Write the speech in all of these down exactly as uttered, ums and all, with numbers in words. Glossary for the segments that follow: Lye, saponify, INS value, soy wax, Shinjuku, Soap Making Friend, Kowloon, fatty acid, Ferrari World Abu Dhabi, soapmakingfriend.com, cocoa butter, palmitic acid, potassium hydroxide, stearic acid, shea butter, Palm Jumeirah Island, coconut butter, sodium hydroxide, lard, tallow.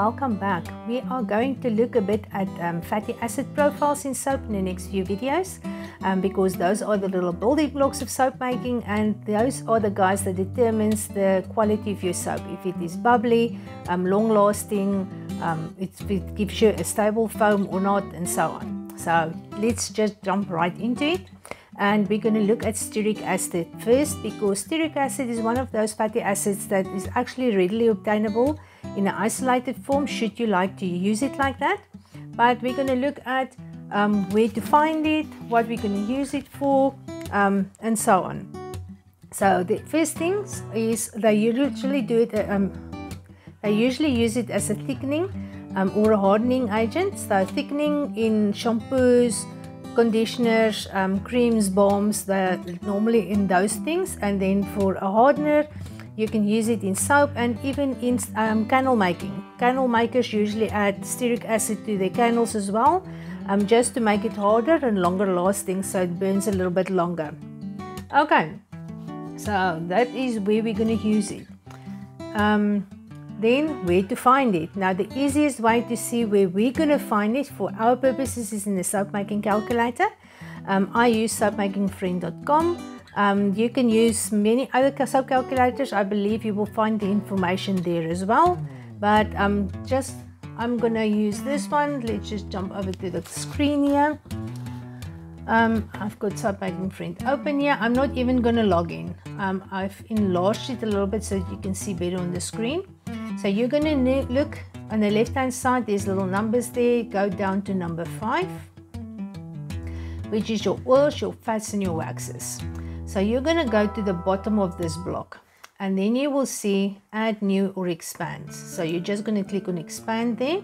welcome back. We are going to look a bit at um, fatty acid profiles in soap in the next few videos um, because those are the little building blocks of soap making, and those are the guys that determines the quality of your soap. If it is bubbly, um, long lasting, um, it, it gives you a stable foam or not, and so on. So let's just jump right into it. And we're going to look at stearic acid first, because stearic acid is one of those fatty acids that is actually readily obtainable in an isolated form, should you like to use it like that. But we're going to look at um, where to find it, what we're going to use it for, um, and so on. So the first thing is they usually do it. Um, they usually use it as a thickening um, or a hardening agent. So thickening in shampoos, conditioners, um, creams, balms, they're normally in those things. And then for a hardener, you can use it in soap and even in um, cannel making. Cannel makers usually add stearic acid to their cannels as well, um, just to make it harder and longer lasting, so it burns a little bit longer. Okay, so that is where we're going to use it. Um, then where to find it. Now the easiest way to see where we're going to find it for our purposes is in the soap making calculator. Um, I use soap making friend dot com. Um, you can use many other soap calculators. I believe you will find the information there as well. But um, just I'm going to use this one. Let's just jump over to the screen here. Um, I've got Soap Making Friend open here. I'm not even going to log in. Um, I've enlarged it a little bit so you can see better on the screen. So you're going to look on the left hand side, there's little numbers there, go down to number five, which is your oils, your fats and your waxes. So you're going to go to the bottom of this block and then you will see add new or expand. So you're just going to click on expand there,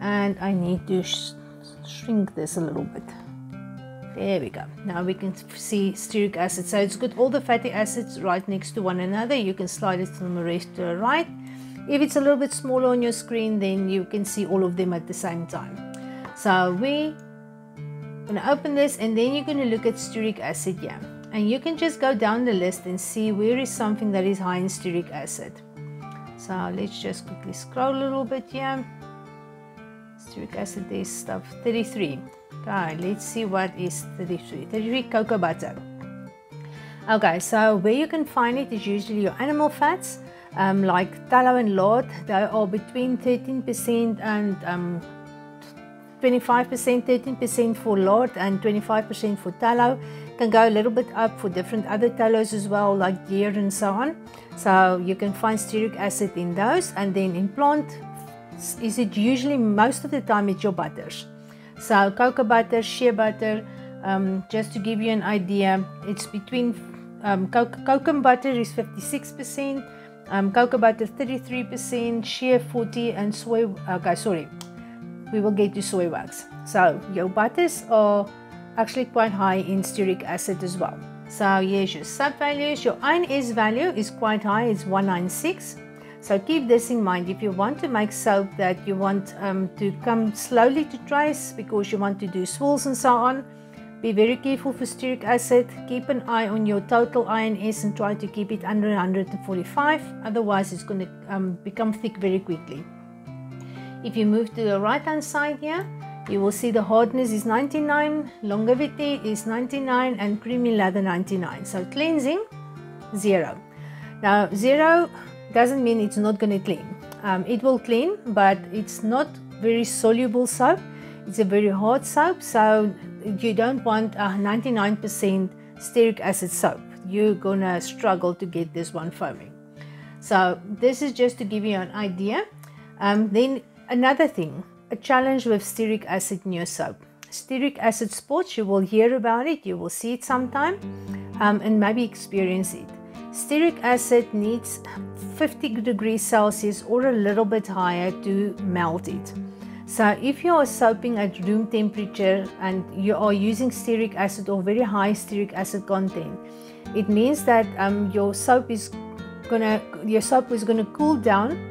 and I need to sh shrink this a little bit. There we go. Now we can see stearic acid. So it's got all the fatty acids right next to one another. You can slide it from the left to the right. If it's a little bit smaller on your screen, then you can see all of them at the same time. So we're going to open this, and then you're going to look at stearic acid here. And you can just go down the list and see where is something that is high in stearic acid. So let's just quickly scroll a little bit here. Stearic acid, there's stuff, thirty-three. Okay, let's see what is thirty-three. thirty-three cocoa butter. Okay, so where you can find it is usually your animal fats, um, like tallow and lard. They are between thirteen percent and um, twenty-five percent, thirteen percent for lard and twenty-five percent for tallow. Can go a little bit up for different other tallows as well, like deer and so on. So you can find stearic acid in those. And then in plant, is it usually most of the time it's your butters. So cocoa butter, shea butter, um, just to give you an idea, it's between, um, co coconut butter is fifty-six percent, um, cocoa butter thirty-three percent, shea forty percent, and soy, okay, sorry, we will get to soy wax. So your butters are actually quite high in stearic acid as well. So here's your sub values. Your I N S value is quite high, it's one ninety-six. So keep this in mind if you want to make soap that you want um, to come slowly to trace, because you want to do swirls and so on. Be very careful for stearic acid. Keep an eye on your total I N S and try to keep it under one forty-five, otherwise it's going to um, become thick very quickly. If you move to the right hand side here, you will see the hardness is ninety-nine, longevity is ninety-nine, and creamy lather ninety-nine. So cleansing, zero. Now zero doesn't mean it's not going to clean. Um, it will clean, but it's not very soluble soap. It's a very hard soap, so you don't want a ninety-nine percent stearic acid soap. You're going to struggle to get this one foaming. So this is just to give you an idea. Um, then another thing, a challenge with stearic acid in your soap. Stearic acid spots, you will hear about it, you will see it sometime, um, and maybe experience it. Stearic acid needs fifty degrees Celsius or a little bit higher to melt it. So if you are soaping at room temperature and you are using stearic acid or very high stearic acid content, it means that um, your soap is gonna your soap is gonna cool down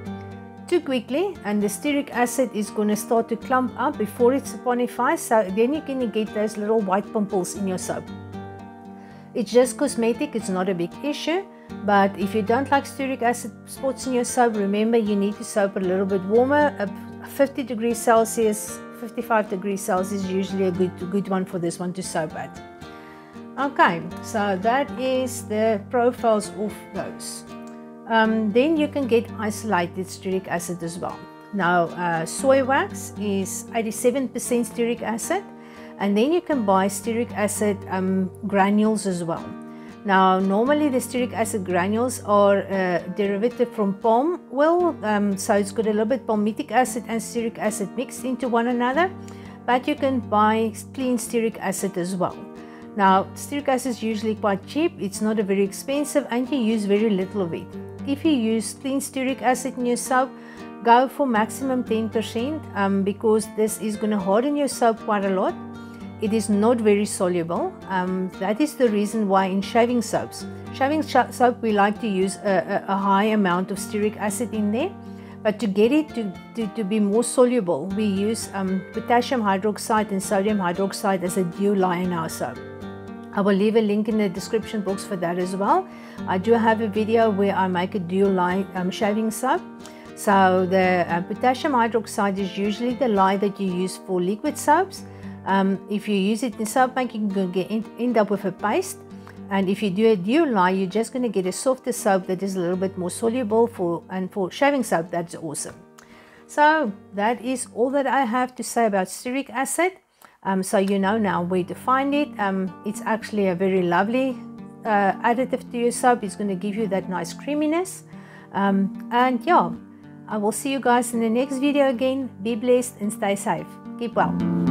too quickly, and the stearic acid is gonna start to clump up before it saponifies. So then you can get those little white pimples in your soap. It's just cosmetic, it's not a big issue. But if you don't like stearic acid spots in your soap, remember you need to soap a little bit warmer, up fifty degrees Celsius, fifty-five degrees Celsius is usually a good, good one for this one to soap at. Okay, so that is the profiles of those. Um, then you can get isolated stearic acid as well. Now, uh, soy wax is eighty-seven percent stearic acid, and then you can buy stearic acid um, granules as well. Now, normally the stearic acid granules are uh, derivative from palm oil, um, so it's got a little bit palmitic acid and stearic acid mixed into one another, but you can buy clean stearic acid as well. Now, stearic acid is usually quite cheap, it's not a very expensive, and you use very little of it. If you use clean stearic acid in your soap, go for maximum ten percent um, because this is going to harden your soap quite a lot. It is not very soluble. Um, that is the reason why in shaving soaps, shaving soap we like to use a, a, a high amount of stearic acid in there, but to get it to, to, to be more soluble, we use um, potassium hydroxide and sodium hydroxide as a dew lye in our soap. I will leave a link in the description box for that as well. I do have a video where I make a dew lye um, shaving soap. So the uh, potassium hydroxide is usually the lye that you use for liquid soaps. Um, if you use it in soap making, you're going to end up with a paste, and if you do a dew lye, you're just going to get a softer soap that is a little bit more soluble for, and for shaving soap, that's awesome. So that is all that I have to say about stearic acid. Um, so you know now where to find it. Um, it's actually a very lovely uh, additive to your soap. It's going to give you that nice creaminess. Um, and yeah, I will see you guys in the next video again. Be blessed and stay safe. Keep well.